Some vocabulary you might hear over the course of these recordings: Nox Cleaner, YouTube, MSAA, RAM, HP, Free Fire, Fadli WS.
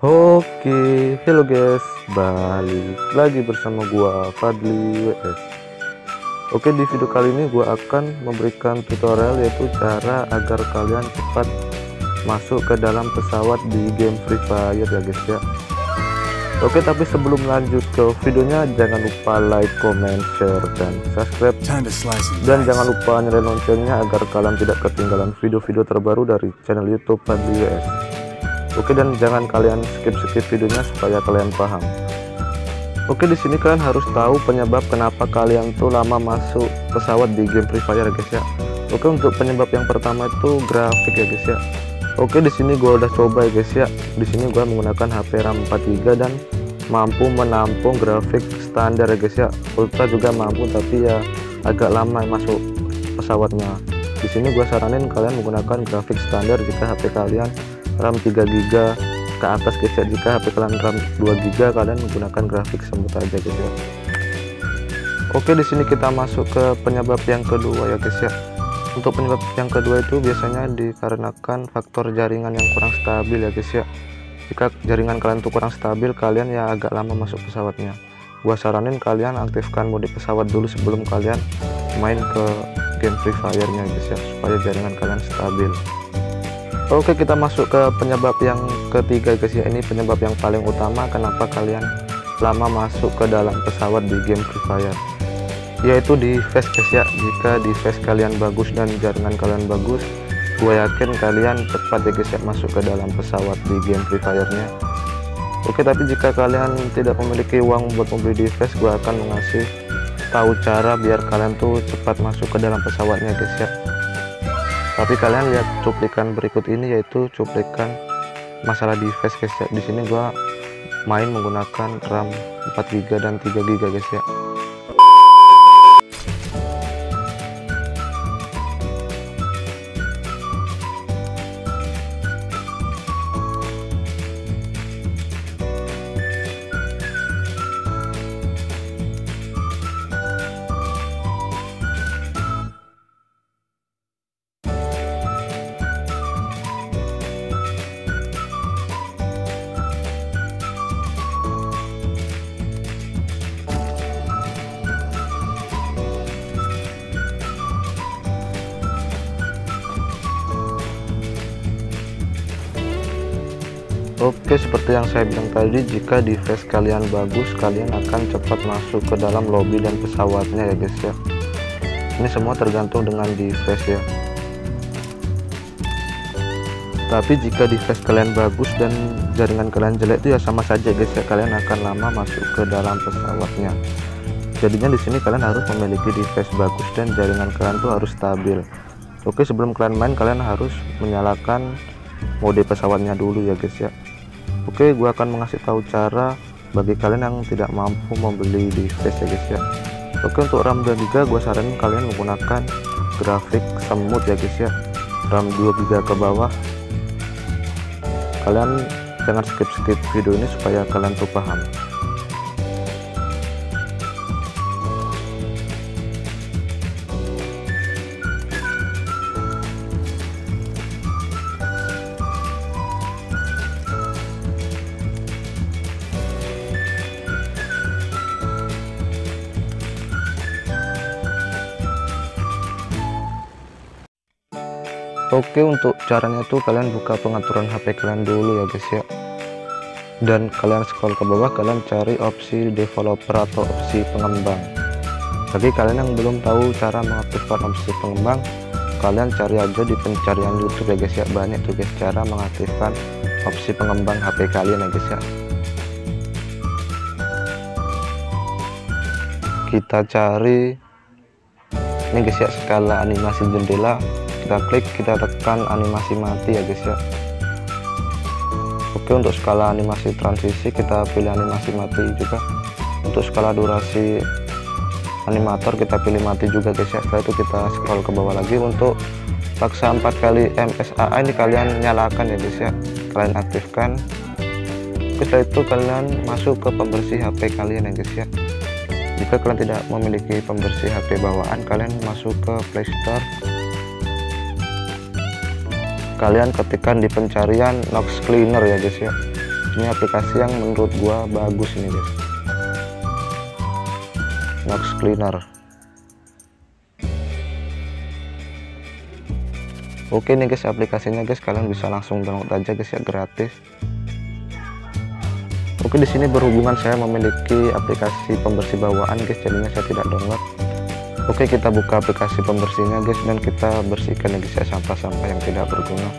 Oke, hello guys, balik lagi bersama gua Fadli WS. Oke, di video kali ini gua akan memberikan tutorial yaitu cara agar kalian cepat masuk ke dalam pesawat di game Free Fire ya guys ya. Oke, tapi sebelum lanjut ke videonya jangan lupa like, comment, share, dan subscribe. Dan jangan lupa nyalain loncengnya agar kalian tidak ketinggalan video-video terbaru dari channel YouTube Fadli WS. Oke, dan jangan kalian skip-skip videonya supaya kalian paham. Oke, di sini kalian harus tahu penyebab kenapa kalian tuh lama masuk pesawat di game Free Fire guys ya. Oke, untuk penyebab yang pertama itu grafik ya guys ya. Oke, di sini gue udah coba ya guys ya. Di sini gue menggunakan HP RAM 43 dan mampu menampung grafik standar ya guys ya. Ultra juga mampu, tapi ya agak lama masuk pesawatnya. Di sini gue saranin kalian menggunakan grafik standar jika HP kalian RAM 3GB ke atas guys ya. Jika HP kalian RAM 2GB, kalian menggunakan grafik semut aja guys ya. Oke, di sini kita masuk ke penyebab yang kedua ya guys ya. Untuk penyebab yang kedua itu biasanya dikarenakan faktor jaringan yang kurang stabil ya guys ya. Jika jaringan kalian tuh kurang stabil, kalian ya agak lama masuk pesawatnya. Gua saranin kalian aktifkan mode pesawat dulu sebelum kalian main ke game Free Fire nya guys ya, supaya jaringan kalian stabil. Oke, kita masuk ke penyebab yang ketiga guys ya. Ini penyebab yang paling utama kenapa kalian lama masuk ke dalam pesawat di game Free Fire, yaitu di face guys ya. Jika di face kalian bagus dan jaringan kalian bagus, gue yakin kalian cepat ya guys ya masuk ke dalam pesawat di game Free Fire nya Oke, tapi jika kalian tidak memiliki uang buat membeli di face, gue akan mengasih tahu cara biar kalian tuh cepat masuk ke dalam pesawatnya guys ya. Tapi kalian lihat cuplikan berikut ini, yaitu cuplikan masalah di face guys ya. Di sini gue main menggunakan RAM 4GB dan 3GB guys ya. Oke, seperti yang saya bilang tadi, jika di face kalian bagus, kalian akan cepat masuk ke dalam lobby dan pesawatnya ya guys ya. Ini semua tergantung dengan di face ya. Tapi jika di face kalian bagus dan jaringan kalian jelek, itu ya sama saja guys ya, kalian akan lama masuk ke dalam pesawatnya. Jadinya di sini kalian harus memiliki di face bagus dan jaringan kalian tuh harus stabil. Oke, sebelum kalian main, kalian harus menyalakan mode pesawatnya dulu ya guys ya. Oke, gue akan mengasih tahu cara bagi kalian yang tidak mampu membeli di face ya guys ya. Oke, untuk RAM 2GB gue saranin kalian menggunakan grafik smooth ya guys ya. RAM 2GB ke bawah. Kalian jangan skip-skip video ini supaya kalian tuh paham. Oke, untuk caranya tuh kalian buka pengaturan HP kalian dulu ya guys ya. Dan kalian scroll ke bawah, kalian cari opsi developer atau opsi pengembang. Bagi kalian yang belum tahu cara mengaktifkan opsi pengembang, kalian cari aja di pencarian YouTube ya guys ya. Banyak tuh guys cara mengaktifkan opsi pengembang HP kalian ya guys ya. Kita cari ini guys ya, skala animasi jendela. Kita klik, kita tekan animasi mati ya guys ya. Oke, untuk skala animasi transisi kita pilih animasi mati juga. Untuk skala durasi animator kita pilih mati juga guys ya. Setelah itu kita scroll ke bawah lagi. Untuk paksa 4 kali MSAA ini kalian nyalakan ya guys ya, kalian aktifkan. Setelah itu kalian masuk ke pembersih HP kalian ya guys ya. Jika kalian tidak memiliki pembersih HP bawaan, kalian masuk ke Play Store. Kalian ketikkan di pencarian Nox Cleaner ya guys ya. Ini aplikasi yang menurut gua bagus ini guys, Nox Cleaner. Oke nih guys, aplikasinya guys, kalian bisa langsung download aja guys ya, gratis. Oke, di sini berhubungan saya memiliki aplikasi pembersih bawaan guys, jadinya saya tidak download. Oke, kita buka aplikasi pembersihnya guys, dan kita bersihkan ya guys sampah-sampah yang tidak berguna.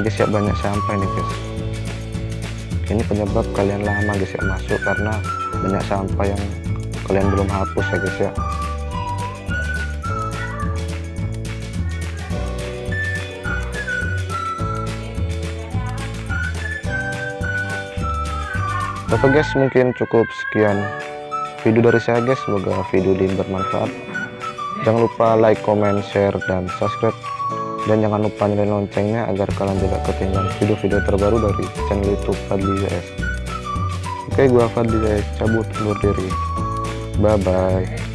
Guys ya, banyak sampah nih guys, ini penyebab kalian lama guys ya masuk, karena banyak sampah yang kalian belum hapus ya guys ya. Oke guys, mungkin cukup sekian video dari saya guys, semoga video ini bermanfaat. Jangan lupa like, comment, share, dan subscribe. Dan jangan lupa nyalain loncengnya agar kalian tidak ketinggalan video-video terbaru dari channel YouTube Fadli WS. Oke, gua Fadli WS cabut undur diri. Bye bye.